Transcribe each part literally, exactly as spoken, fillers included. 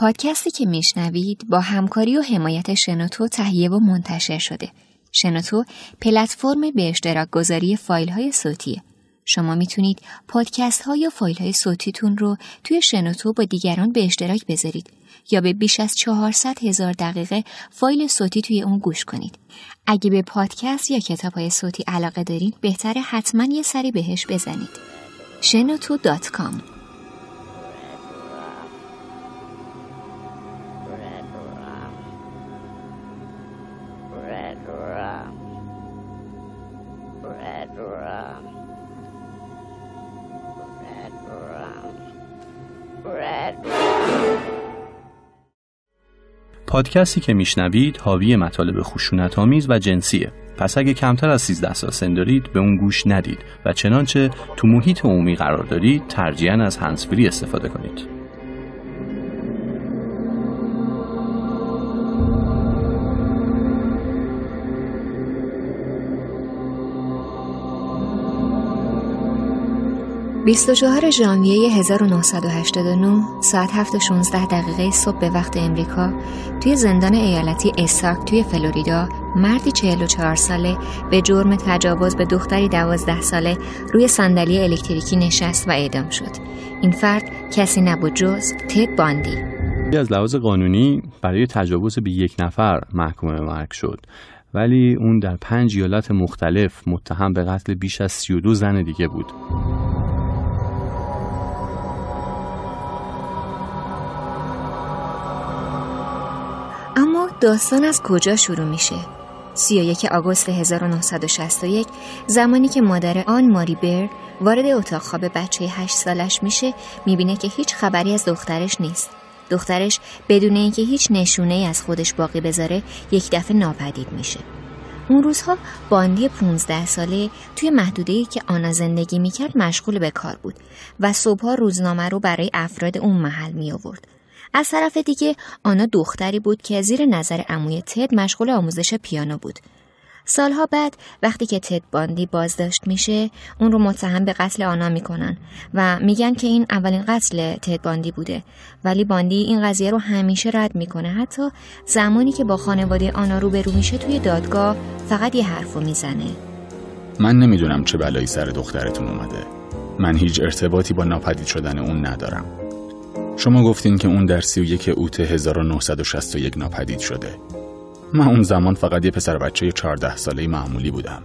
پادکستی که میشنوید با همکاری و حمایت شنوتو تهیه و منتشر شده. شنوتو پلتفرم به اشتراک گذاری فایل‌های صوتیه. شما میتونید پادکست‌ها یا فایل‌های صوتیتون رو توی شنوتو با دیگران به اشتراک بذارید یا به بیش از چهارصد هزار دقیقه فایل صوتی توی اون گوش کنید. اگه به پادکست یا کتاب‌های صوتی علاقه دارید، بهتره حتماً یه سری بهش بزنید. شنوتو دات کام پادکستی که میشنوید حاوی مطالب خشونت‌آمیز و جنسیه. پس اگه کمتر از سیزده سال سن دارید به اون گوش ندید و چنانچه تو محیط عمومی قرار دارید ترجیحاً از هندزفری استفاده کنید. بیست و چهارم ژانویه هزار و نهصد و هشتاد و نه ساعت هفت و شانزده دقیقه صبح به وقت امریکا توی زندان ایالتی اساک توی فلوریدا مردی چهل و چهار ساله به جرم تجاوز به دختری دوازده ساله روی صندلی الکتریکی نشست و اعدام شد. این فرد کسی نبود جز تد باندی. از لحاظ قانونی برای تجاوز به یک نفر محکوم به مرگ شد، ولی اون در پنج ایالت مختلف متهم به قتل بیش از سی و دو زن دیگه بود. داستان از کجا شروع میشه؟ سی و یکم آگوست هزار و نهصد و شصت و یک زمانی که مادر آن ماری بیرد وارد اتاق خواب بچه هشت سالش میشه، میبینه که هیچ خبری از دخترش نیست. دخترش بدون اینکه هیچ نشونه‌ای از خودش باقی بذاره، یک دفعه ناپدید میشه. اون روزها باندی پانزده ساله توی محدوده‌ای که آنا زندگی میکرد مشغول به کار بود و صبح‌ها روزنامه رو برای افراد اون محل میآورد. از طرف دیگه آنا دختری بود که زیر نظر عموی تد مشغول آموزش پیانو بود. سالها بعد وقتی که تد باندی بازداشت میشه، اون رو متهم به قتل آنا میکنن و میگن که این اولین قتل تد باندی بوده، ولی باندی این قضیه رو همیشه رد میکنه. حتی زمانی که با خانواده آنا روبرو میشه توی دادگاه فقط یه حرفو میزنه: من نمیدونم چه بلایی سر دخترتون اومده. من هیچ ارتباطی با ناپدید شدن اون ندارم. شما گفتین که اون در سی و یکم اوت هزار و نهصد و شصت و یک ناپدید شده. من اون زمان فقط یه پسر بچه چهارده ساله معمولی بودم.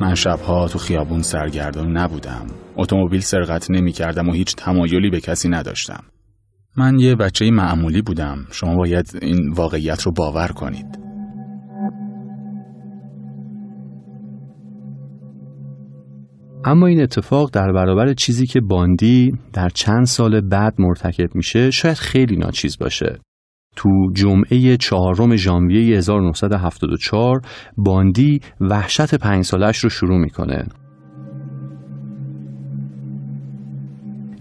من شبها تو خیابون سرگردان نبودم، اتومبیل سرقت نمی کردم و هیچ تمایلی به کسی نداشتم. من یه بچه معمولی بودم. شما باید این واقعیت رو باور کنید. اما این اتفاق در برابر چیزی که باندی در چند سال بعد مرتکب میشه شاید خیلی ناچیز باشه. تو جمعه چهارم ژانویه هزار و نهصد و هفتاد و چهار باندی وحشت پنج سالش رو شروع میکنه.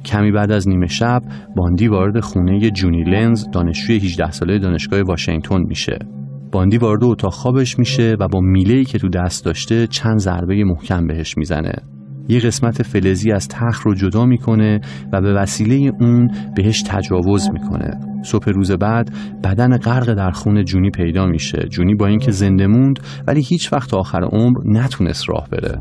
کمی بعد از نیمه شب باندی وارد خونه جونی لینز، دانشجوی هجده ساله دانشگاه واشنگتن میشه. باندی وارد اتاق خوابش میشه و با میله‌ای که تو دست داشته چند ضربه محکم بهش میزنه. یه قسمت فلزی از تخت رو جدا میکنه و به وسیله اون بهش تجاوز میکنه. صبح روز بعد بدن غرق در خون جونی پیدا میشه. جونی با اینکه زنده موند، ولی هیچ وقت آخر عمر نتونست راه بره.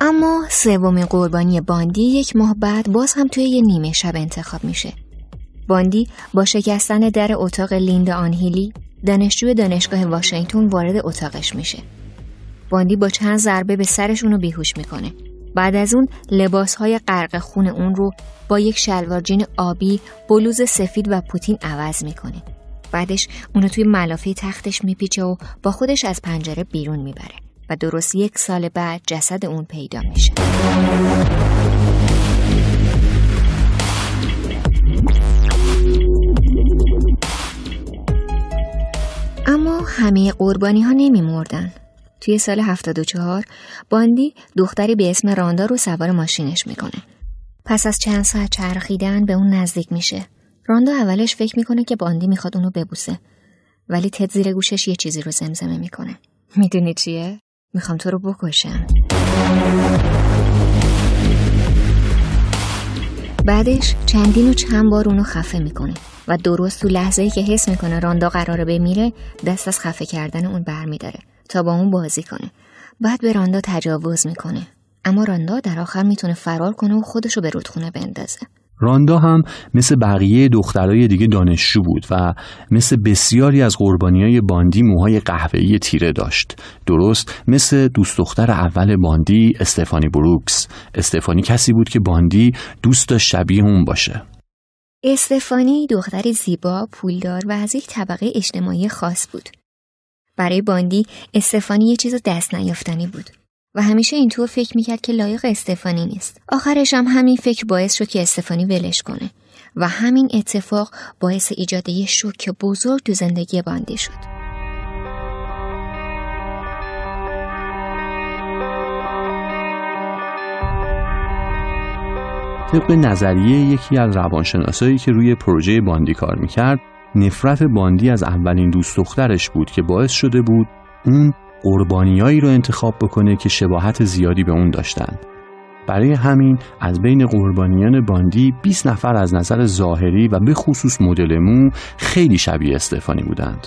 اما سومین قربانی باندی یک ماه بعد باز هم توی یه نیمه شب انتخاب میشه. باندی با شکستن در اتاق لیند آنهیلی، دانشجوی دانشگاه واشنگتن، وارد اتاقش میشه. باندی با چند ضربه به سرش اونو بیهوش میکنه. بعد از اون لباسهای غرق خون اون رو با یک شلوار جین آبی، بلوز سفید و پوتین عوض میکنه. بعدش اونو توی ملافه تختش میپیچه و با خودش از پنجره بیرون میبره و درست یک سال بعد جسد اون پیدا میشه. اما همه قربانی ها نمی مردن. توی سال هفتاد و چهار باندی دختری به اسم راندا رو سوار ماشینش میکنه. پس از چند ساعت چرخیدن به اون نزدیک میشه. راندا اولش فکر میکنه که باندی میخواد اونو ببوسه، ولی تد زیر گوشش یه چیزی رو زمزمه میکنه. میدونی چیه؟ میخوام تو رو بکشم. بعدش چندین و چند بار اونو خفه میکنه و درست تو لحظه‌ای که حس میکنه راندا قراره بمیره، دست از خفه کردن اون برمیداره تا با اون بازی کنه. بعد به راندا تجاوز میکنه، اما راندا در آخر میتونه فرار کنه و خودشو به رودخونه بندازه. راندا هم مثل بقیه دخترای دیگه دانشجو بود و مثل بسیاری از قربانیای باندی موهای قهوه‌ای تیره داشت، درست مثل دوست دختر اول باندی استفانی بروکس. استفانی کسی بود که باندی دوست داشت شبیه اون باشه. استفانی دختر زیبا، پولدار و از یک طبقه اجتماعی خاص بود. برای باندی استفانی یه چیز دست نیافتنی بود و همیشه این تو فکر میکرد که لایق استفانی نیست. آخرش هم همین فکر باعث شد که استفانی ولش کنه و همین اتفاق باعث ایجاد یه شوک بزرگ تو زندگی باندی شد. طبق نظریه یکی از روانشناسایی که روی پروژه باندی کار میکرد، نفرت باندی از اولین دوست دخترش بود که باعث شده بود اون قربانیایی رو انتخاب بکنه که شباهت زیادی به اون داشتن. برای همین از بین قربانیان باندی بیست نفر از نظر ظاهری و به خصوص مدل مو خیلی شبیه استفانی بودند.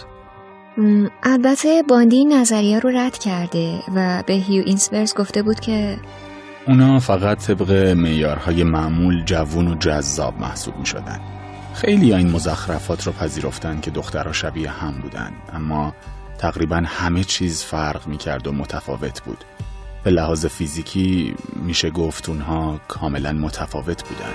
البته باندی نظریه رو رد کرده و به هیو اینسبرز گفته بود که اونا فقط طبق معیارهای معمول جوون و جذاب محسوب می شدن. خیلی ها این مزخرفات رو پذیرفتن که دخترها شبیه هم بودن، اما تقریبا همه چیز فرق می کرد و متفاوت بود. به لحاظ فیزیکی میشه گفت اونها کاملا متفاوت بودن.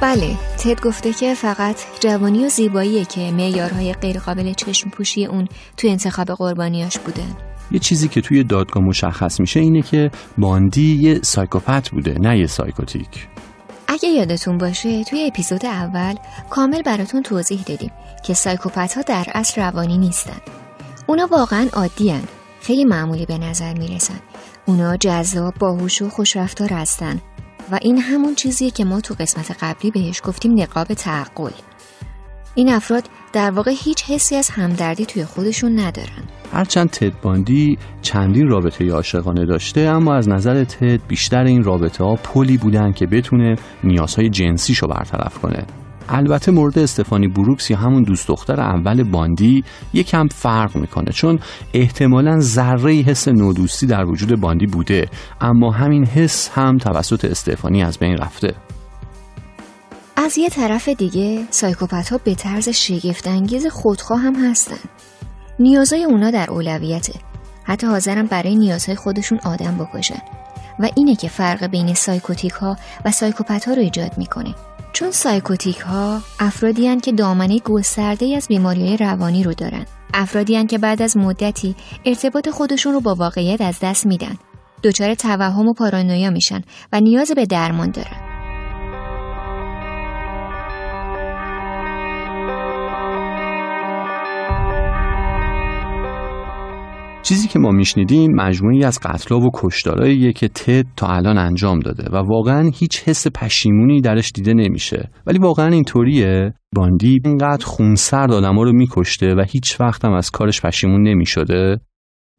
بله، تد گفته که فقط جوانی و زیباییه که معیارهای غیرقابل چشم پوشی اون توی انتخاب قربانیاش بوده. یه چیزی که توی دادگاه مشخص میشه اینه که باندی یه سایکوپت بوده، نه یه سایکوتیک. اگه یادتون باشه توی اپیزود اول کامل براتون توضیح دادیم که سایکوپت‌ها در اصل روانی نیستن. اونا واقعا عادی هن. خیلی معمولی به نظر میرسن. اونا جذاب، باهوش و خوشرفتار هستن و این همون چیزیه که ما تو قسمت قبلی بهش گفتیم نقاب تعقل. این افراد در واقع هیچ حسی از همدردی توی خودشون ندارن. هرچند تد باندی چندین رابطه عاشقانه داشته، اما از نظر تد بیشتر این رابطه ها پلی بودن که بتونه نیازهای جنسیشو برطرف کنه. البته مورد استفانی بروکس یا همون دوست دختر اول باندی یکم فرق میکنه، چون احتمالاً ذره‌ای حس نودوستی در وجود باندی بوده، اما همین حس هم توسط استفانی از بین رفته. از یه طرف دیگه سایکوپت‌ها به طرز شگفت‌انگیز خودخواه هم هستن. نیازهای اونا در اولویته. حتی حاضرن برای نیازهای خودشون آدم بکشن و اینه که فرق بین سایکوتیک ها و سایکوپت ها رو ایجاد میکنه، چون سایکوتیک ها افرادی هن که دامنه گسترده‌ای از بیماری‌های روانی رو دارن، افرادی هن که بعد از مدتی ارتباط خودشون رو با واقعیت از دست میدن، دچار توهم و پارانویا میشن و نیاز به درمان دارن. چیزی که ما میشنیدیم مجموعی از قتل‌ها و کشتارهاییه که تد تا الان انجام داده و واقعاً هیچ حس پشیمونی درش دیده نمیشه. ولی واقعاً اینطوریه؟ باندی اینقدر خونسرد آدم‌ها رو میکشته و هیچ وقت هم از کارش پشیمون نمیشده؟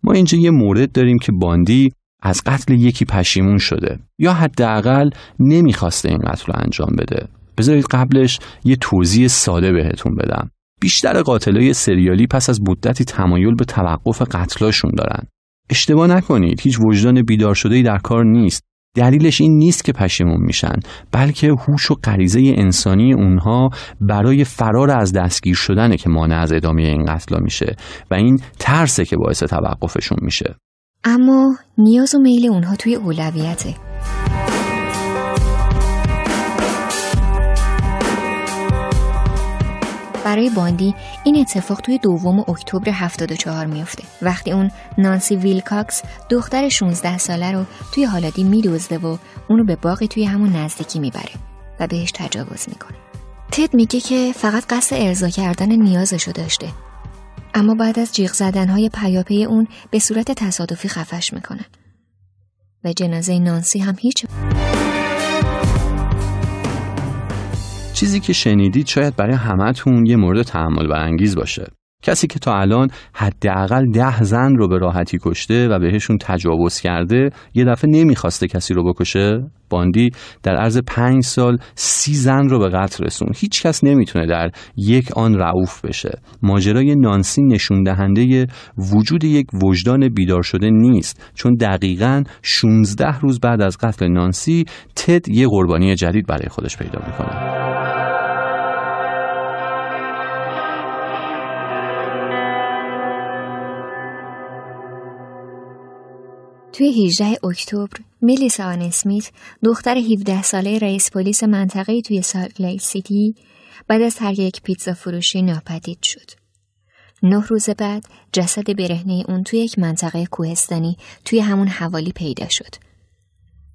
ما اینجا یه مورد داریم که باندی از قتل یکی پشیمون شده یا حداقل نمیخواسته این قتل رو انجام بده. بذارید قبلش یه توضیح ساده بهتون بدم. بیشتر قاتلای سریالی پس از مدتی تمایل به توقف قتلاشون دارن. اشتباه نکنید، هیچ وجدان بیدار شده‌ای در کار نیست. دلیلش این نیست که پشیمون میشن، بلکه هوش و غریزه انسانی اونها برای فرار از دستگیر شدنه که مانع از ادامه این قتلا میشه و این ترسه که باعث توقفشون میشه. اما نیاز و میل اونها توی اولویته. برای باندی این اتفاق توی دوم اکتبر هفتاد و چهار میفته، وقتی اون نانسی ویلکاکس دختر شانزده ساله رو توی هالادی میدزده و اونو به باغی توی همون نزدیکی میبره و بهش تجاوز میکنه. تد میگه که فقط قصد ارضا کردن نیازشو داشته، اما بعد از جیغ زدنهای پیاپی اون به صورت تصادفی خفش میکنن و جنازه نانسی هم هیچ. چیزی که شنیدید شاید برای همه‌تون یه مورد تأمل برانگیز باشه. کسی که تا الان حداقل ده زن رو به راحتی کشته و بهشون تجاوز کرده، یه دفعه نمیخواسته کسی رو بکشه؟ باندی در عرض پنج سال سی زن رو به قتل رسون. هیچ کس نمیتونه در یک آن رعوف بشه. ماجرای نانسی نشون دهنده وجود یک وجدان بیدار شده نیست، چون دقیقاً شانزده روز بعد از قتل نانسی، تد یه قربانی جدید برای خودش پیدا میکنه. توی هجدهم اکتبر، میلیس آن اسمیت، دختر هفده ساله رئیس پلیس منطقه توی سالت لیک سیتی، بعد از ترک یک پیتزا فروشی ناپدید شد. نه روز بعد، جسد برهنه اون توی یک منطقه کوهستانی توی همون حوالی پیدا شد.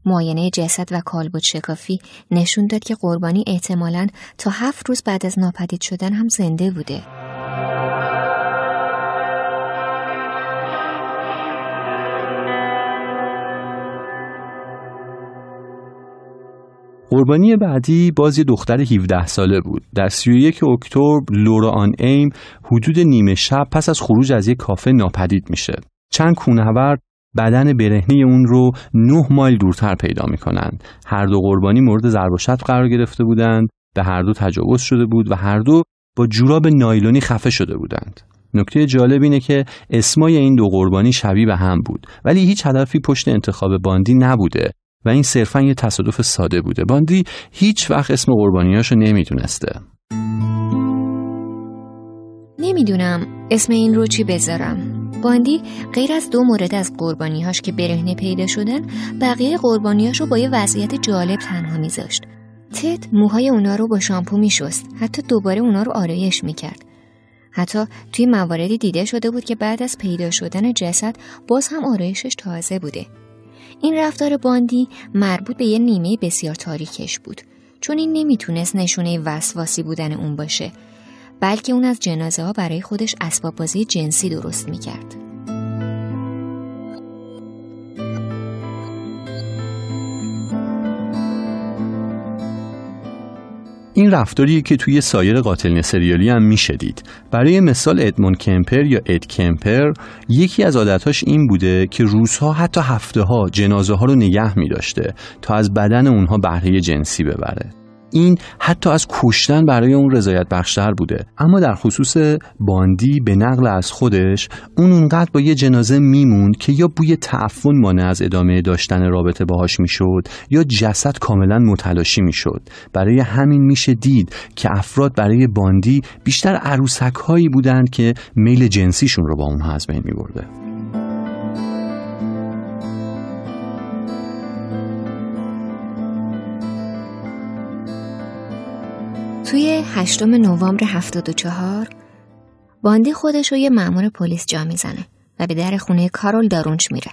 معاینه جسد و کالبد شکافی نشون داد که قربانی احتمالاً تا هفت روز بعد از ناپدید شدن هم زنده بوده. قربانی بعدی باز یه دختر هفده ساله بود. در سی و یکم اکتبر لورا آن ایم حدود نیمه شب پس از خروج از یک کافه ناپدید میشه. چند کوهنورد بدن برهنه اون رو نه مایل دورتر پیدا میکنن. هر دو قربانی مورد ضرب و شتم قرار گرفته بودند، به هر دو تجاوز شده بود و هر دو با جوراب نایلونی خفه شده بودند. نکته جالب اینه که اسمای این دو قربانی شبیه به هم بود، ولی هیچ هدفی پشت انتخاب باندی نبوده و این صرفاً یه تصادف ساده بوده. باندی هیچ وقت اسم قربانیاشو نمیدونسته. نمیدونم اسم این رو چی بذارم. باندی غیر از دو مورد از قربانیهاش که برهنه پیدا شدن، بقیه قربانیاشو با یه وضعیت جالب تنها میذاشت. تد موهای اونا رو با شامپو میشست، حتی دوباره اونا رو آرایش میکرد. حتی توی مواردی دیده شده بود که بعد از پیدا شدن جسد باز هم آرایشش تازه بوده. این رفتار باندی مربوط به یه نیمه بسیار تاریکش بود، چون این نمیتونست نشونه وسواسی بودن اون باشه، بلکه اون از جنازه ها برای خودش اسباب بازی جنسی درست میکرد. این رفتاری که توی سایر قاتلین سریالی هم میشه دید. برای مثال ادموند کمپر یا اد کمپر، یکی از عادتاش این بوده که روزها حتی هفته ها جنازه ها رو نگه میداشته تا از بدن اونها بهره جنسی ببره. این حتی از کشتن برای اون رضایت بخشتر بوده. اما در خصوص باندی، به نقل از خودش، اون اونقدر با یه جنازه میموند که یا بوی تعفن مانع از ادامه داشتن رابطه باهاش میشد یا جسد کاملا متلاشی میشد. برای همین میشه دید که افراد برای باندی بیشتر عروسک هایی بودند که میل جنسیشون رو با اونها از بین میبرده. توی هشتم نوامبر هفتاد و چهار، باندی خودش رو یه مأمور پلیس جا میزنه و به در خونه کارول دارونچ میره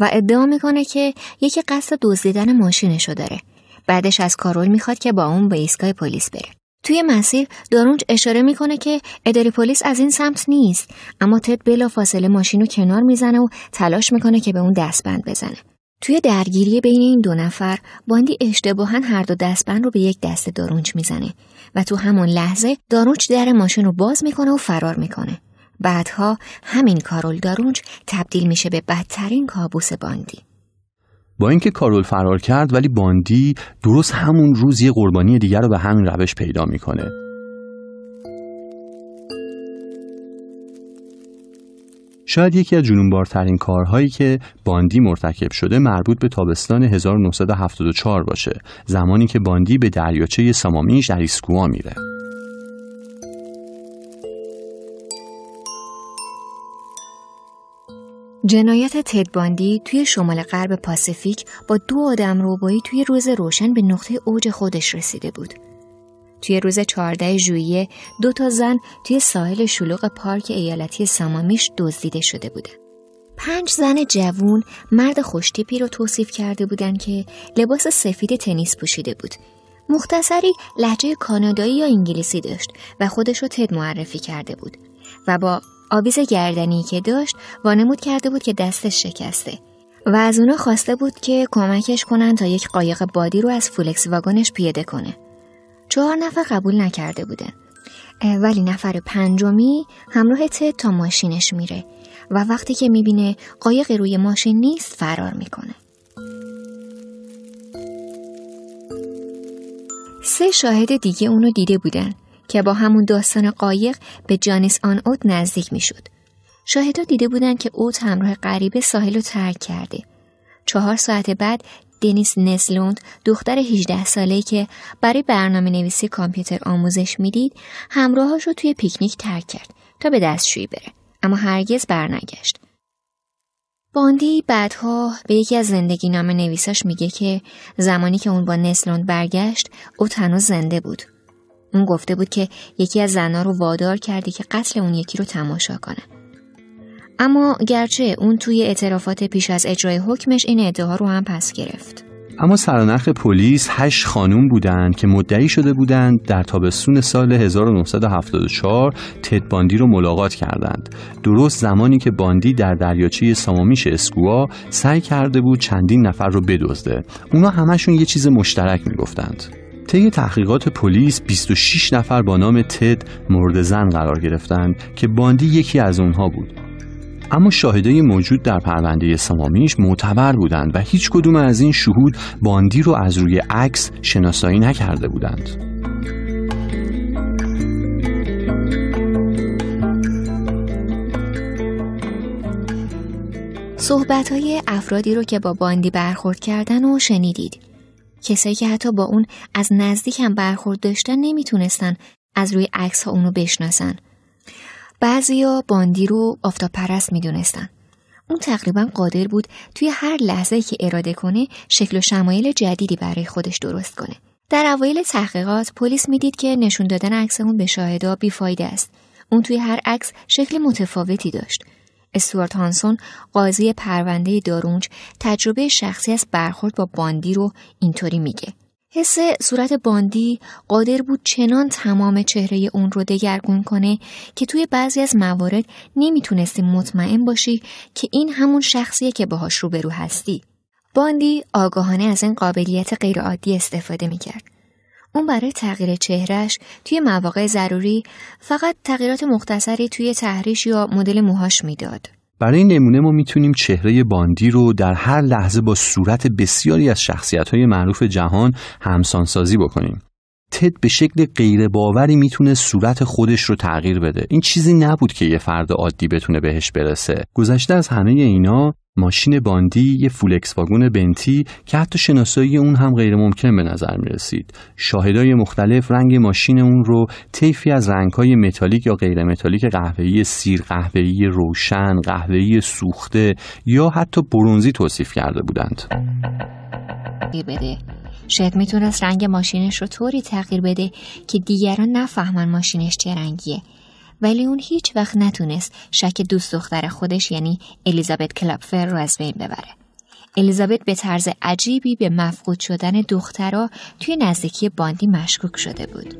و ادعا میکنه که یکی قصد دزدیدن ماشینشو داره. بعدش از کارول میخواد که با اون به ایستگاه پلیس بره. توی مسیر دارونچ اشاره میکنه که اداره پلیس از این سمت نیست، اما تد بلافاصله ماشینو کنار میزنه و تلاش میکنه که به اون دستبند بزنه. توی درگیری بین این دو نفر، باندی اشتباهاً هر دو دستبند رو به یک دست دارونچ میزنه و تو همون لحظه دارونچ در ماشین رو باز میکنه و فرار میکنه. بعدها همین کارول دارونچ تبدیل میشه به بدترین کابوس باندی. با اینکه کارول فرار کرد، ولی باندی درست همون روز یه قربانی دیگر رو به همین روش پیدا میکنه. شاید یکی از جنونبارترین کارهایی که باندی مرتکب شده مربوط به تابستان هزار و نهصد و هفتاد و چهار باشه، زمانی که باندی به دریاچه سامامیش در ایسکوا میره. جنایت تد باندی توی شمال غرب پاسیفیک با دو آدم ربایی توی روز روشن به نقطه اوج خودش رسیده بود. توی روز چهاردهم ژوئیه، دو تا زن توی ساحل شلوغ پارک ایالتی سامامیش دزدیده شده بودن. پنج زن جوون مرد خوشتیپی رو توصیف کرده بودن که لباس سفید تنیس پوشیده بود. مختصری لهجه کانادایی یا انگلیسی داشت و خودش رو تد معرفی کرده بود و با آویز گردنی که داشت وانمود کرده بود که دستش شکسته و از اونا خواسته بود که کمکش کنن تا یک قایق بادی رو از فولکس واگنش پیاده کنه. چهار نفر قبول نکرده بودن، ولی نفر پنجمی همراه تد تا ماشینش میره و وقتی که میبینه قایق روی ماشین نیست فرار میکنه. سه شاهد دیگه اونو دیده بودن که با همون داستان قایق به جانیس آن اوت نزدیک میشد. شاهدا دیده بودن که اوت همراه غریبه ساحل رو ترک کرده. چهار ساعت بعد دنیس نسلوند، دختر هجده ساله‌ای که برای برنامه نویسی کامپیوتر آموزش میدید، همراهاش رو توی پیکنیک ترک کرد تا به دستشویی بره، اما هرگز برنگشت. باندی بعدها به یکی از زندگی نامه نویساش میگه که زمانی که اون با نسلوند برگشت، او هنوز زنده بود. اون گفته بود که یکی از زنا رو وادار کرده که قتل اون یکی رو تماشا کنه. اما گرچه اون توی اعترافات پیش از اجرای حکمش این ادعا رو هم پس گرفت. اما سرنخ پلیس هشت خانوم بودند که مدعی شده بودند در تابستون سال هزار و نهصد و هفتاد و چهار تد باندی رو ملاقات کردند، درست زمانی که باندی در دریاچه سامامیش اسکوا سعی کرده بود چندین نفر رو بدزده. اونا همشون یه چیز مشترک میگفتند. طی تحقیقات پلیس بیست و شش نفر با نام تد مورد زن قرار گرفتند که باندی یکی از اونها بود. اما شاهدای موجود در پرونده سامامیش معتبر بودند و هیچ کدوم از این شهود باندی رو از روی عکس شناسایی نکرده بودند. صحبت‌های افرادی رو که با باندی برخورد کردن و شنیدید. کسایی که حتی با اون از نزدیک هم برخورد داشتن نمیتونستن از روی عکس ها اونو بشناسن. بعضیا باندی رو آفتاب پرست می دونستن. اون تقریبا قادر بود توی هر لحظه که اراده کنه شکل و شمایل جدیدی برای خودش درست کنه. در اوایل تحقیقات پلیس میدید که نشون دادن عکس اون به شاهدا بیفایده است. اون توی هر عکس شکل متفاوتی داشت. استوارت هانسون قاضی پرونده دارونچ تجربه شخصی از برخورد با باندی رو اینطوری میگه. حس صورت باندی قادر بود چنان تمام چهره اون رو دگرگون کنه که توی بعضی از موارد نمیتونستی مطمئن باشی که این همون شخصیه که باهاش روبرو هستی. باندی آگاهانه از این قابلیت غیرعادی استفاده میکرد. اون برای تغییر چهرهش توی مواقع ضروری فقط تغییرات مختصری توی تحریش یا مدل موهاش میداد. برای نمونه ما میتونیم چهره باندی رو در هر لحظه با صورت بسیاری از شخصیت‌های معروف جهان همسانسازی بکنیم. تد به شکل غیرباوری میتونه صورت خودش رو تغییر بده. این چیزی نبود که یه فرد عادی بتونه بهش برسه. گذشته از همه اینا، ماشین باندی یه فولکس واگن بنتی که حتی شناسایی اون هم غیر ممکن به نظر می رسید. شاهدای مختلف رنگ ماشین اون رو طیفی از رنگ‌های متالیک یا غیر متالیک قهوه‌ای سیر، قهوه‌ای روشن، قهوه‌ای سوخته یا حتی برنزی توصیف کرده بودند. بده. شاید میتونست رنگ ماشینش رو طوری تغییر بده که دیگران نفهمن ماشینش چه رنگیه. ولی اون هیچ وقت نتونست شک دوست دختر خودش یعنی الیزابت کلاپفر رو از بین ببره. الیزابت به طرز عجیبی به مفقود شدن دخترها توی نزدیکی باندی مشکوک شده بود.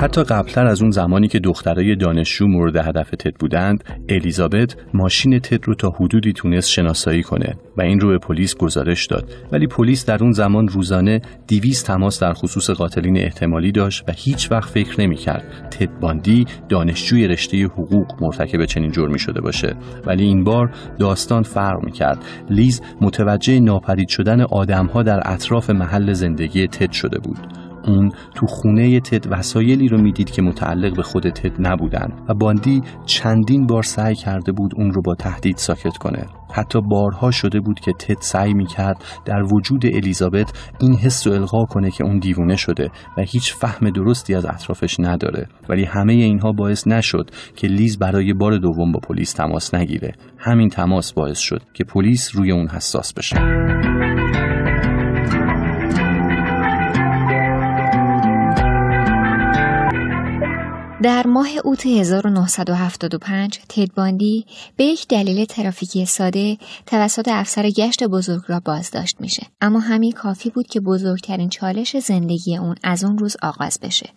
حتی قبلتر از اون زمانی که دخترای دانشجو مورد هدف تد بودند، الیزابت ماشین تد رو تا حدودی تونست شناسایی کنه و این رو به پلیس گزارش داد. ولی پلیس در اون زمان روزانه دویست تماس در خصوص قاتلین احتمالی داشت و هیچ وقت فکر نمی‌کرد تد باندی دانشجوی رشته حقوق مرتکب چنین جرمی شده باشه. ولی این بار داستان فرق می‌کرد. لیز متوجه ناپدید شدن آدم‌ها در اطراف محل زندگی تد شده بود. اون تو خونه تد وسایلی رو میدید که متعلق به خود تد نبودن و باندی چندین بار سعی کرده بود اون رو با تهدید ساکت کنه. حتی بارها شده بود که تد سعی میکرد در وجود الیزابت این حس رو القا کنه که اون دیوونه شده و هیچ فهم درستی از اطرافش نداره. ولی همه اینها باعث نشد که لیز برای بار دوم با پلیس تماس نگیره. همین تماس باعث شد که پلیس روی اون حساس بشه. در ماه اوت هزار و نهصد و هفتاد و پنج تد باندی به یک دلیل ترافیکی ساده توسط افسر گشت بزرگ را بازداشت میشه، اما همین کافی بود که بزرگترین چالش زندگی اون از اون روز آغاز بشه.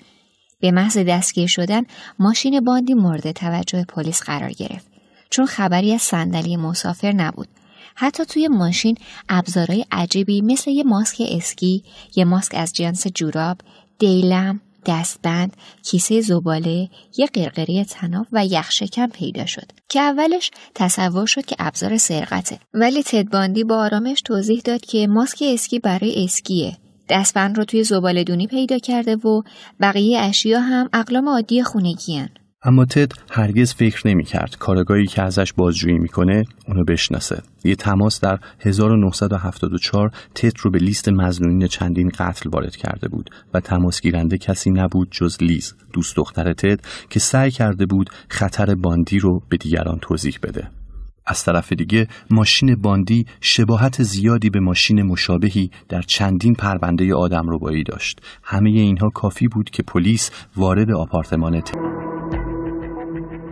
به محض دستگیر شدن ماشین باندی مورد توجه پلیس قرار گرفت، چون خبری از صندلی مسافر نبود حتی توی ماشین ابزارهای عجیبی مثل یه ماسک اسکی، یه ماسک از جنس جوراب، دیلم، دستبند، کیسه زباله، یه قرقره طناب و یخشکم پیدا شد که اولش تصور شد که ابزار سرقته، ولی تد باندی با آرامش توضیح داد که ماسک اسکی برای اسکیه، دستبند رو توی زباله‌دونی پیدا کرده و بقیه اشیا هم اقلام عادی خونگی‌ان. اما تد هرگز فکر نمی‌کرد کارگاهی که ازش بازجویی می‌کنه اونو بشناسه. یه تماس در هزار و نهصد و هفتاد و چهار تد رو به لیست مظنونین چندین قتل وارد کرده بود و تماس گیرنده کسی نبود جز لیز، دوست دختر تد، که سعی کرده بود خطر باندی رو به دیگران توضیح بده. از طرف دیگه ماشین باندی شباهت زیادی به ماشین مشابهی در چندین پرونده آدمربایی داشت. همه اینها کافی بود که پلیس وارد آپارتمان تد.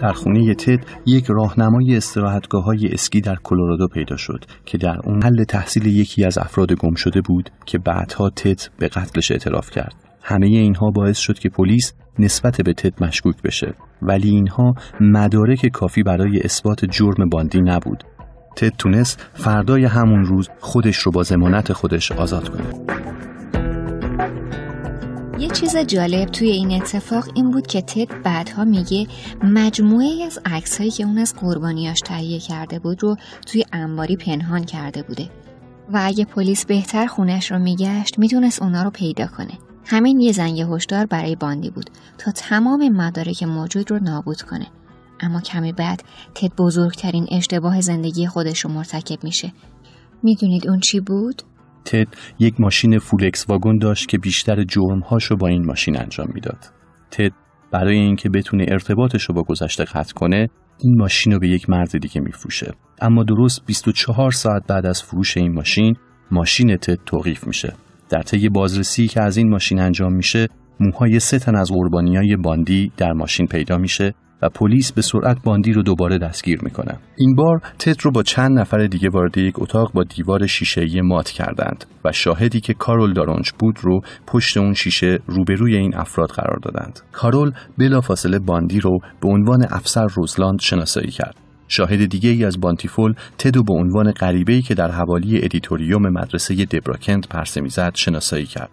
در خونه تد یک راهنمای استراحتگاه‌های اسکی در کلرادو پیدا شد که در اون محل تحصیل یکی از افراد گم شده بود که بعدها تد به قتلش اعتراف کرد. همه اینها باعث شد که پلیس نسبت به تد مشکوک بشه، ولی اینها مدارک کافی برای اثبات جرم باندی نبود. تد تونست فردای همون روز خودش رو با ضمانت خودش آزاد کنه. یه چیز جالب توی این اتفاق این بود که تد بعدها میگه مجموعه از عکس‌هایی که اون از قربانیاش تهیه کرده بود رو توی انباری پنهان کرده بوده و اگه پلیس بهتر خونش رو میگشت میتونست اونا رو پیدا کنه. همین یه زنگ هشدار برای باندی بود تا تمام مدارک موجود رو نابود کنه. اما کمی بعد تد بزرگترین اشتباه زندگی خودش رو مرتکب میشه. میدونید اون چی بود؟ تد یک ماشین فولکس واگن داشت که بیشتر جرم‌هاشو با این ماشین انجام میداد. تد برای اینکه بتونه ارتباطشو با گذشته قطع کنه، این ماشین رو به یک مرد دیگه میفروشه. اما درست بیست و چهار ساعت بعد از فروش این ماشین، ماشین تد توقیف میشه. در طی بازرسی که از این ماشین انجام میشه، موهای سه تن از قربانیای باندی در ماشین پیدا میشه و پلیس به سرعت باندی رو دوباره دستگیر میکنه. این بار تد رو با چند نفر دیگه وارد یک اتاق با دیوار شیشه‌ای مات کردند و شاهدی که کارول دارونچ بود رو پشت اون شیشه روبروی این افراد قرار دادند. کارول بلافاصله باندی رو به عنوان افسر روزلاند شناسایی کرد. شاهد دیگه ای از بانتیفول تد رو به عنوان غریبه‌ای که در حوالی ادیتوریوم مدرسه دبرا کند پرسه می‌زد شناسایی کرد.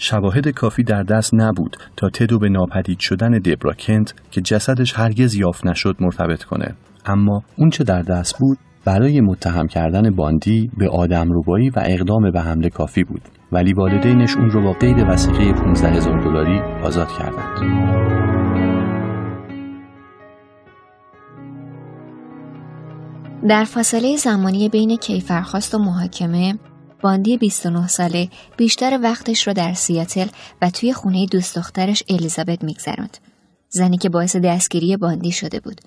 شواهد کافی در دست نبود تا تدو به ناپدید شدن دبرا کند که جسدش هرگز یافت نشد مرتبط کنه، اما اون چه در دست بود برای متهم کردن باندی به آدمربایی و اقدام به حمله کافی بود، ولی والدینش اون رو با قید وثیقه پانزده هزار دلاری آزاد کردند. در فاصله زمانی بین کیفرخواست و محاکمه، باندی بیست و نه ساله بیشتر وقتش رو در سیاتل و توی خونه دوست دخترش الیزابت میگذروند، زنی که باعث دستگیری باندی شده بود.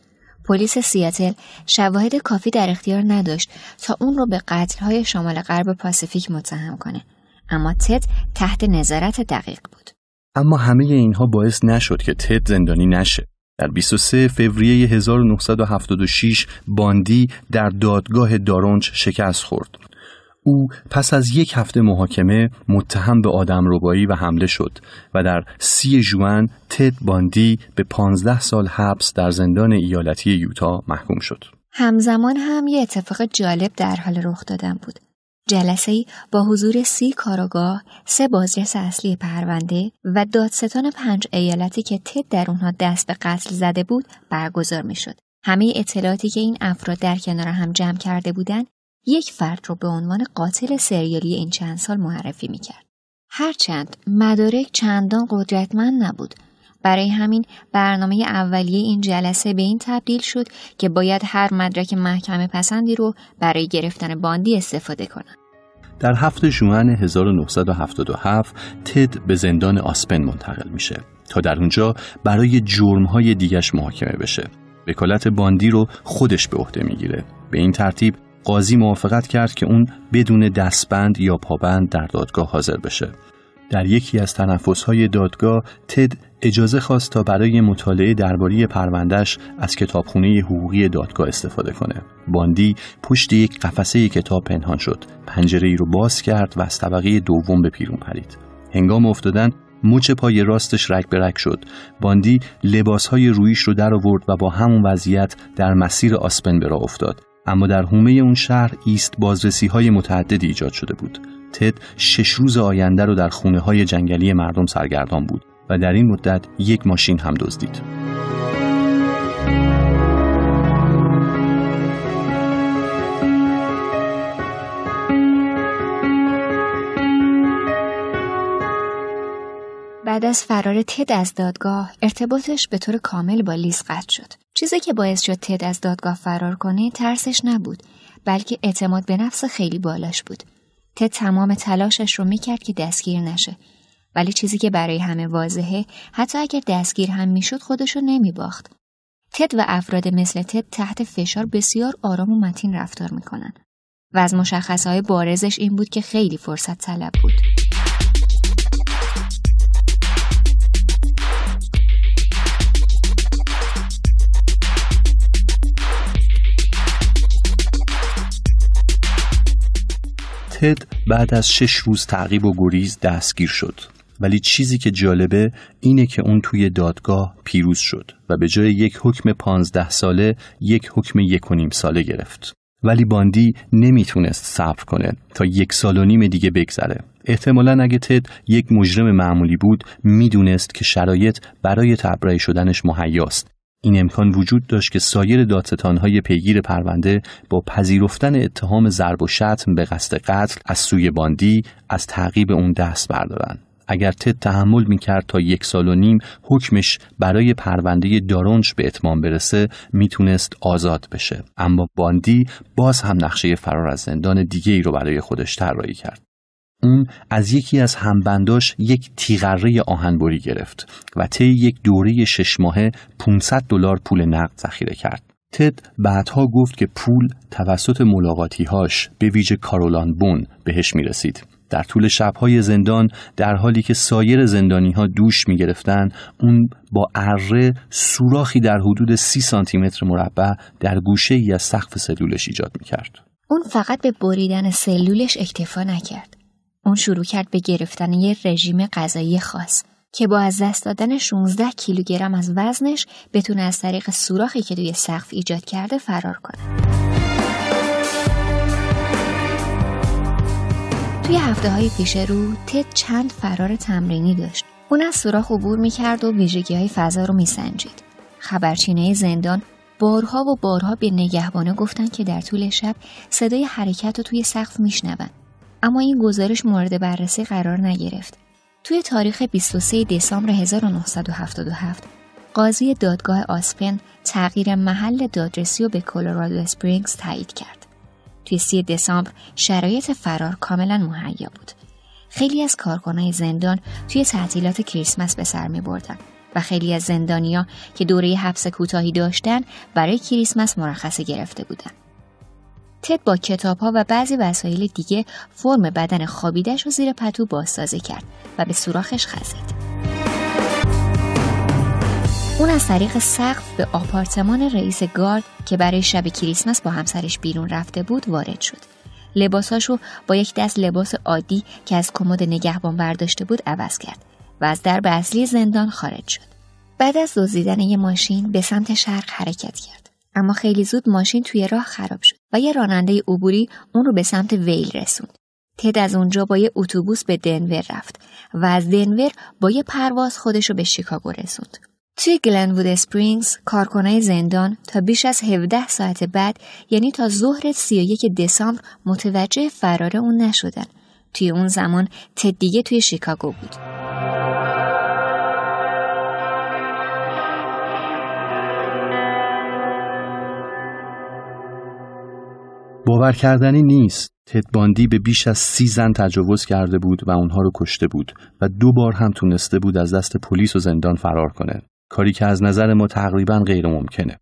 پلیس سیاتل شواهد کافی در اختیار نداشت تا اون رو به قتل‌های شمال غرب پاسیفیک متهم کنه، اما تد تحت نظارت دقیق بود. اما همه اینها باعث نشد که تد زندانی نشه. در بیست و سوم فوریه هزار و نهصد و هفتاد و شش باندی در دادگاه دارونچ شکست خورد. او پس از یک هفته محاکمه متهم به آدمربایی و حمله شد و در سی ژوئن تد باندی به پانزده سال حبس در زندان ایالتی یوتا محکوم شد. همزمان هم یه اتفاق جالب در حال رخ دادن بود. جلسه‌ای با حضور سی کارآگاه، سه بازرس اصلی پرونده و دادستان پنج ایالتی که تد در اونها دست به قتل زده بود برگزار می‌شد. همه اطلاعاتی که این افراد در کنار هم جمع کرده بودند یک فرد رو به عنوان قاتل سریالی این چند سال معرفی میکرد. هرچند مدارک چندان قدرتمند نبود، برای همین برنامه اولیه این جلسه به این تبدیل شد که باید هر مدرک محکمه پسندی رو برای گرفتن باندی استفاده کنند. در هفتم ژوئن هزار و نهصد و هفتاد و هفت تد به زندان آسپن منتقل میشه تا در اونجا برای جرم‌های دیگش محاکمه بشه. وکالت باندی رو خودش به عهده میگیره. به این ترتیب قاضی موافقت کرد که اون بدون دستبند یا پابند در دادگاه حاضر بشه. در یکی از تنفس‌های دادگاه تد اجازه خواست تا برای مطالعه درباره پرونده‌اش از کتابخونه حقوقی دادگاه استفاده کنه. باندی پشت یک قفسه کتاب پنهان شد. پنجره‌ای رو باز کرد و از طبقه دوم به بیرون پرید. هنگام افتادن مچ پای راستش رگ به رگ شد. باندی لباس‌های رویش رو درآورد و با همون وضعیت در مسیر آسپن به راه افتاد اما در حومه اون شهر ایست بازرسی‌های متعددی ایجاد شده بود. تد شش روز آینده رو در خونه‌های جنگلی مردم سرگردان بود و در این مدت یک ماشین هم دزدید. بعد از فرار تد از دادگاه، ارتباطش به طور کامل با لیز قطع شد. چیزی که باعث شد تد از دادگاه فرار کنه ترسش نبود، بلکه اعتماد به نفس خیلی بالاش بود. تد تمام تلاشش رو میکرد که دستگیر نشه، ولی چیزی که برای همه واضحه، حتی اگر دستگیر هم میشد خودشو نمیباخت. تد و افراد مثل تد تحت فشار بسیار آرام و متین رفتار میکنن و از مشخصهای بارزش این بود که خیلی فرصت طلب بود. تد بعد از شش روز تعقیب و گریز دستگیر شد، ولی چیزی که جالبه اینه که اون توی دادگاه پیروز شد و به جای یک حکم پانزده ساله یک حکم یک و نیم ساله گرفت. ولی باندی نمیتونست صبر کنه تا یک سال و نیم دیگه بگذره. احتمالاً اگه تد یک مجرم معمولی بود میدونست که شرایط برای تبرئه شدنش مهیاست. این امکان وجود داشت که سایر دادستان‌های پیگیر پرونده با پذیرفتن اتهام ضرب و شتم به قصد قتل از سوی باندی از تعقیب اون دست بردارن. اگر تد تحمل می‌کرد تا یک سال و نیم حکمش برای پرونده دارونچ به اتمام برسه، میتونست آزاد بشه. اما باندی باز هم نقشه فرار از زندان دیگه‌ای رو برای خودش طراحی کرد. اون از یکی از همبنداش یک تیغره آهنبری گرفت و طی یک دوره شش ماهه پانصد دلار پول نقد ذخیره کرد. تد بعدها گفت که پول توسط ملاقاتی‌هاش به ویژه کارول آن بون بهش می‌رسید. در طول شب‌های زندان در حالی که سایر زندانی‌ها دوش می‌گرفتن، اون با اره سوراخی در حدود سی سانتی متر مربع در گوشه‌ای از سقف سلولش ایجاد می‌کرد. اون فقط به بریدن سلولش اکتفا نکرد. اون شروع کرد به گرفتن یه رژیم غذایی خاص که با از دست دادن شانزده کیلوگرم از وزنش بتونه از طریق سوراخی که توی سقف ایجاد کرده فرار کنه. توی هفته‌های پیش رو تد چند فرار تمرینی داشت. اون از سوراخ عبور می‌کرد و ویژگی‌های فضا رو می‌سنجید. خبرچینه زندان بارها و بارها به نگهبانا گفتن که در طول شب صدای حرکت رو توی سقف می‌شنون. اما این گزارش مورد بررسی قرار نگرفت. توی تاریخ بیست و سوم دسامبر هزار و نهصد و هفتاد و هفت قاضی دادگاه آسپن تغییر محل دادرسی رو به کلرادو اسپرینگز تایید کرد. توی سوم دسامبر شرایط فرار کاملا مهیا بود. خیلی از کارکنان زندان توی تعطیلات کریسمس به سر می‌بردن و خیلی از زندانیا که دوره حبس کوتاهی داشتن برای کریسمس مرخصی گرفته بودن. تد با کتاب‌ها و بعضی وسایل دیگه فرم بدن خوابیده‌اش رو زیر پتو بازسازی کرد و به سوراخش خزید. اون از طریق سقف به آپارتمان رئیس گارد که برای شب کریسمس با همسرش بیرون رفته بود وارد شد. لباساشو با یک دست لباس عادی که از کمد نگهبان برداشته بود عوض کرد و از درب اصلی زندان خارج شد. بعد از دزدیدن یک ماشین به سمت شرق حرکت کرد. اما خیلی زود ماشین توی راه خراب شد و یه راننده عبوری اون رو به سمت ویل رسوند. تد از اونجا با یه اتوبوس به دنور رفت و از دنور با یه پرواز خودش رو به شیکاگو رسوند. توی گلن‌وود اسپرینگز کارکنای زندان تا بیش از هفده ساعت بعد، یعنی تا ظهر سی و یکم دسامبر، متوجه فرار اون نشدن. توی اون زمان تد دیگه توی شیکاگو بود. باور کردنی نیست. تد باندی به بیش از سی زن تجاوز کرده بود و اونها رو کشته بود و دو بار هم تونسته بود از دست پلیس و زندان فرار کنه، کاری که از نظر ما تقریباً غیر ممکنه.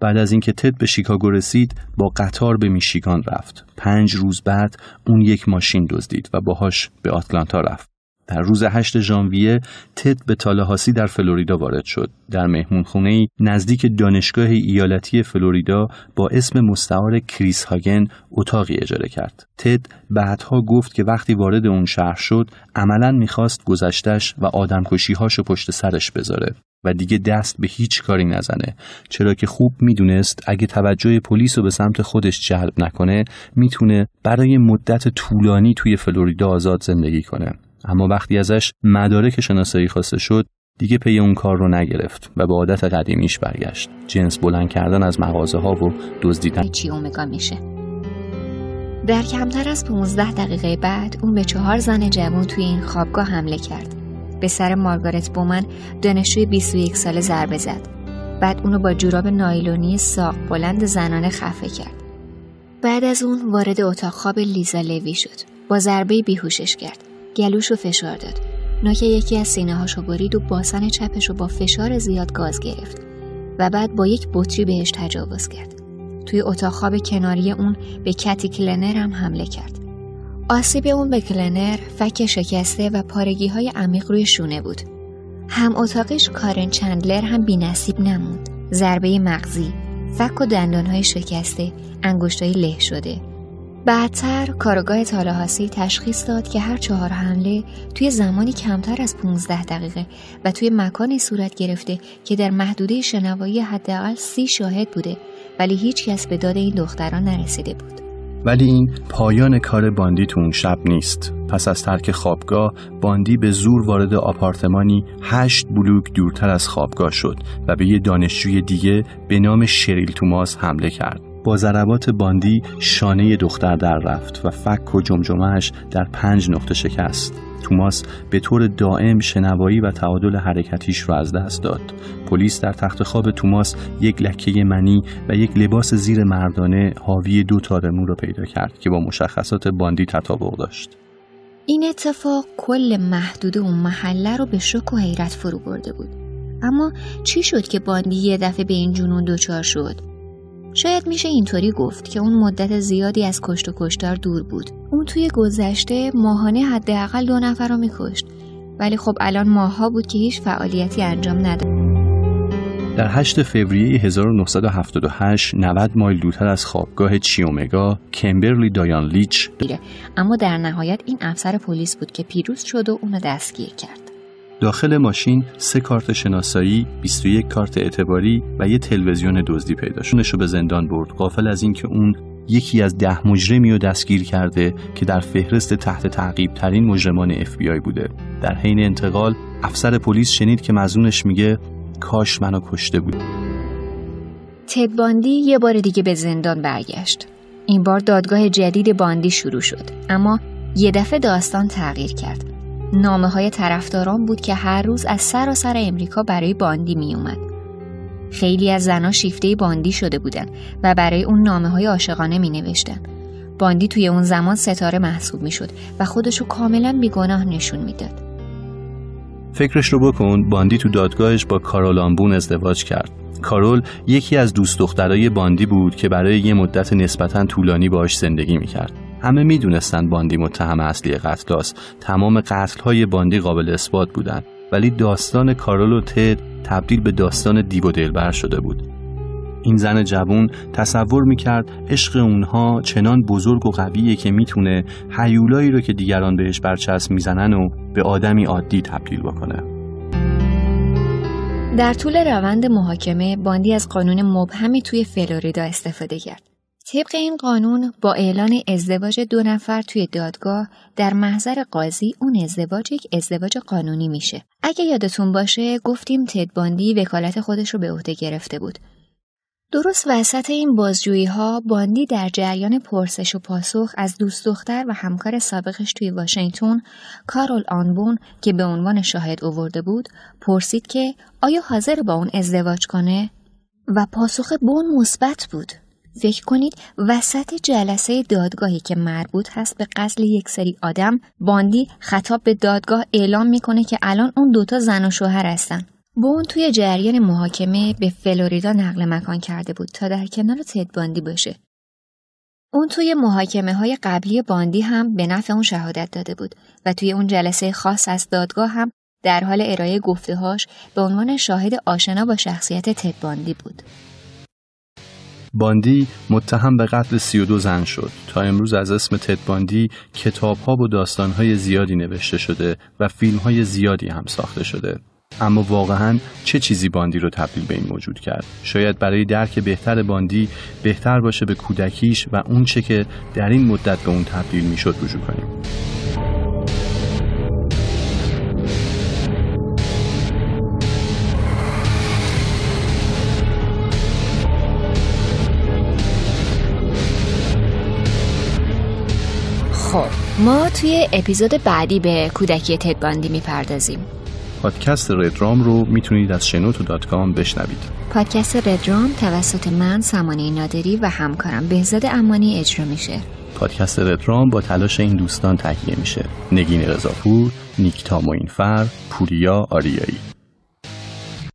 بعد از اینکه تد به شیکاگو رسید، با قطار به میشیگان رفت. پنج روز بعد اون یک ماشین دزدید و باهاش به آتلانتا رفت. در روز هشتم ژانویه تد به تالاهاسی در فلوریدا وارد شد. در مهمونخانه‌ای نزدیک دانشگاه ایالتی فلوریدا با اسم مستعار کریس هاگن اتاقی اجاره کرد. تد بعدها گفت که وقتی وارد اون شهر شد، عملاً می‌خواست گذشته‌اش و آدمکشی‌هاشو پشت سرش بذاره. و دیگه دست به هیچ کاری نزنه، چرا که خوب میدونست اگه توجه پلیس رو به سمت خودش جلب نکنه میتونه برای مدت طولانی توی فلوریدا آزاد زندگی کنه. اما وقتی ازش مدارک شناسایی خواسته شد دیگه پی اون کار رو نگرفت و به عادت قدیمیش برگشت، جنس بلند کردن از مغازه ها و دزدیدن. چی اومگا میشه. در کمتر از پانزده دقیقه بعد اون به چهار زن جوان توی این خوابگاه حمله کرد. به سر مارگارت بومن دانشجوی بیست و یک ساله ضربه زد. بعد اونو با جوراب نایلونی ساق بلند زنانه خفه کرد. بعد از اون وارد اتاق خواب لیزا لوی شد. با ضربه بیهوشش کرد. گلوشو فشار داد. ناک یکی از سینه‌هاشو برید و باسن چپشو با فشار زیاد گاز گرفت و بعد با یک بطری بهش تجاوز کرد. توی اتاق خواب کناری اون به کتی کلنر هم حمله کرد. آسیب اون به کلنر فک شکسته و پارگی‌های عمیق روی شونه بود. هم اتاقش کارن چندلر هم بی‌نصیب نموند. ضربه مغزی، فک و دندان‌های شکسته، انگشت‌های له شده. بعدتر کارگاه تالهاسی تشخیص داد که هر چهار حمله توی زمانی کمتر از پانزده دقیقه و توی مکانی صورت گرفته که در محدوده شنوایی حداقل سی شاهد بوده، ولی هیچ کس به داد این دختران نرسیده بود. ولی این پایان کار باندی تو اون شب نیست. پس از ترک خوابگاه باندی به زور وارد آپارتمانی هشت بلوک دورتر از خوابگاه شد و به یه دانشجوی دیگه به نام شریل توماس حمله کرد. با ضربات باندی شانه دختر در رفت و فک و جمجمه‌اش در پنج نقطه شکست. توماس به طور دائم شنوایی و تعادل حرکتیش را از دست داد. پلیس در تخت خواب توماس یک لکه منی و یک لباس زیر مردانه حاوی دو تار مو را پیدا کرد که با مشخصات باندی تطابق داشت. این اتفاق کل محدوده اون محله رو به شک و حیرت فرو برده بود. اما چی شد که باندی یه دفعه به این جنون دچار شد؟ شاید میشه اینطوری گفت که اون مدت زیادی از کشت و کشتار دور بود. اون توی گذشته ماهانه حداقل دو نفر رو میکشت، ولی خب الان ماها بود که هیچ فعالیتی انجام نداد. در هشتم فوریه هزار و نهصد و هفتاد و هشت نود مایل دورتر از خوابگاه چیومگا کیمبرلی دایان لیچ، اما در نهایت این افسر پلیس بود که پیروز شد و اون رو دستگیر کرد. داخل ماشین سه کارت شناسایی، بیست و یک کارت اعتباری و یه تلویزیون دزدی پیدا شد. اونشو به زندان برد، غافل از این که اون یکی از ده مجرمی رو دستگیر کرده که در فهرست تحت تعقیب ترین مجرمان اف بی آی بوده. در حین انتقال افسر پلیس شنید که مظنونش میگه کاش منو کشته بود. تد باندی یه بار دیگه به زندان برگشت. این بار دادگاه جدید باندی شروع شد، اما یه دفعه داستان تغییر کرد. نامه های طرفداران بود که هر روز از سراسر امریکا برای باندی می اومد. خیلی از زنها شیفته باندی شده بودن و برای اون نامه های عاشقانه می نوشتن. باندی توی اون زمان ستاره محسوب می شد و خودشو کاملا بیگناه نشون می داد. فکرش رو بکن، باندی تو دادگاهش با کارول آن بون ازدواج کرد. کارول یکی از دوست دخترای باندی بود که برای یه مدت نسبتا طولانی باهاش زندگی می کرد. همه می دونستن باندی متهم اصلی قتل هاست. تمام قتل های باندی قابل اثبات بودن، ولی داستان کارول و تد تبدیل به داستان دیو و دلبر شده بود. این زن جوان تصور می کرد عشق اونها چنان بزرگ و قویه که می تونه هیولایی رو که دیگران بهش برچسب می زنن و به آدمی عادی تبدیل بکنه. در طول روند محاکمه باندی از قانون مبهمی توی فلوریدا استفاده کرد. طبق این قانون با اعلان ازدواج دو نفر توی دادگاه در محضر قاضی اون ازدواج یک ازدواج قانونی میشه. اگه یادتون باشه گفتیم تد باندی وکالت خودش رو به عهده گرفته بود. درست وسط این بازجویی ها باندی در جریان پرسش و پاسخ از دوست دختر و همکار سابقش توی واشنگتن کارول آن بون که به عنوان شاهد آورده بود پرسید که آیا حاضر با اون ازدواج کنه و پاسخ بون مثبت بود. فکر کنید وسط جلسه دادگاهی که مربوط هست به قتل یک سری آدم باندی خطاب به دادگاه اعلام میکنه که الان اون دوتا زن و شوهر هستن. بون توی جریان محاکمه به فلوریدا نقل مکان کرده بود تا در کنار تد باندی باشه. اون توی محاکمه های قبلی باندی هم به نفع اون شهادت داده بود و توی اون جلسه خاص از دادگاه هم در حال ارائه گفته‌هاش به عنوان شاهد آشنا با شخصیت تد باندی بود. باندی متهم به قتل سی و دو زن شد. تا امروز از اسم تد باندی کتاب‌ها و داستان‌های زیادی نوشته شده و فیلم‌های زیادی هم ساخته شده. اما واقعاً چه چیزی باندی رو تبدیل به این موجود کرد؟ شاید برای درک بهتر باندی بهتر باشه به کودکیش و اون چه که در این مدت به اون تبدیل میشد رجوع کنیم. خب ما توی اپیزود بعدی به کودکی تد باندی میپردازیم. پادکست ردرام رو میتونید از شنوتو دات کام بشنوید. پادکست ردرام توسط من سمانه نادری و همکارم بهزاد امانی اجرا میشه. پادکست ردرام با تلاش این دوستان تهیه میشه: نگینه غذافور، نیکتاموینفر، پوریا آریایی.